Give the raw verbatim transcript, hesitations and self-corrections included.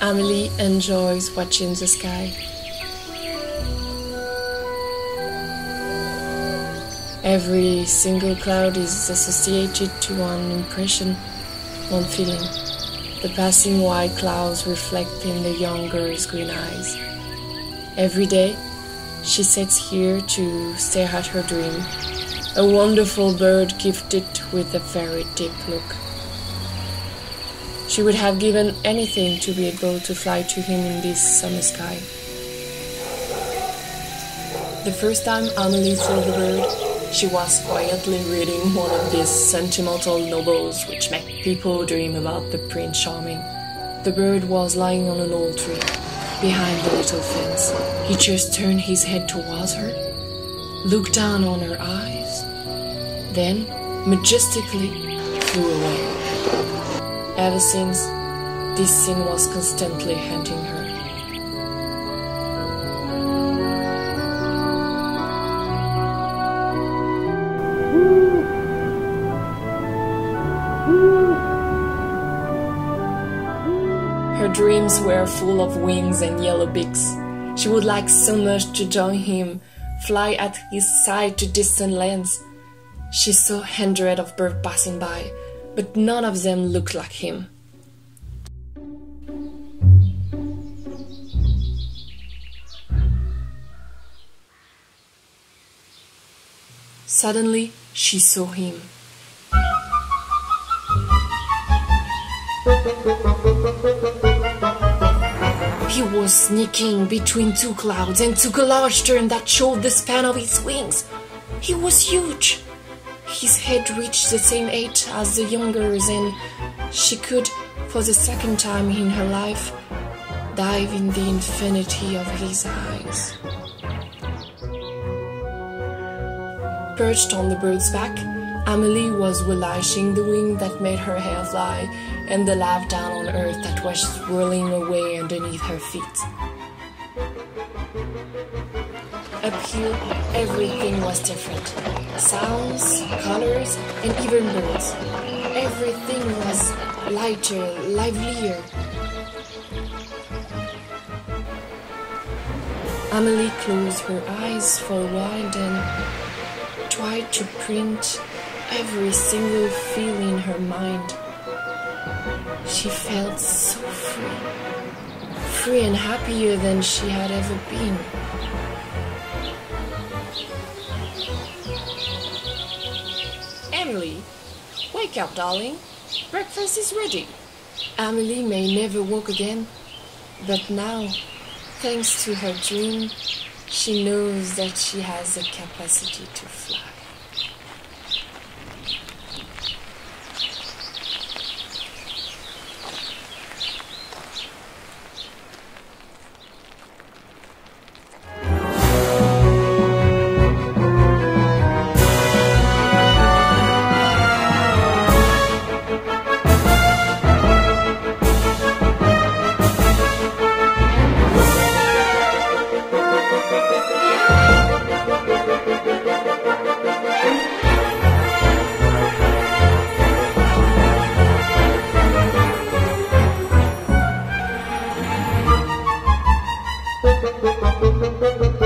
Amélie enjoys watching the sky. Every single cloud is associated to one impression, one feeling. The passing white clouds reflect in the young girl's green eyes. Every day, she sits here to stare at her dream, a wonderful bird gifted with a very deep look. She would have given anything to be able to fly to him in this summer sky. The first time Amélie saw the bird, she was quietly reading one of these sentimental novels which make people dream about the Prince Charming. The bird was lying on an old tree, behind the little fence. He just turned his head towards her, looked down on her eyes, then, majestically, flew away. Ever since, this scene was constantly haunting her. Her dreams were full of wings and yellow beaks. She would like so much to join him, fly at his side to distant lands. She saw hundreds of birds passing by, but none of them looked like him. Suddenly, she saw him. He was sneaking between two clouds and took a large turn that showed the span of his wings. He was huge. His head reached the same height as the young girl's, and she could, for the second time in her life, dive in the infinity of his eyes. Perched on the bird's back, Amélie was relishing the wind that made her hair fly and the laugh down on earth that was swirling away underneath her feet. Up here, everything was different. Sounds, colors, and even birds. Everything was lighter, livelier. Amélie closed her eyes for a while, then tried to print every single feeling in her mind. She felt so free, free and happier than she had ever been. Amélie, wake up, darling. Breakfast is ready. Amélie may never walk again, but now, thanks to her dream, she knows that she has the capacity to fly. Boop, boop, boop, boop, boop, boop.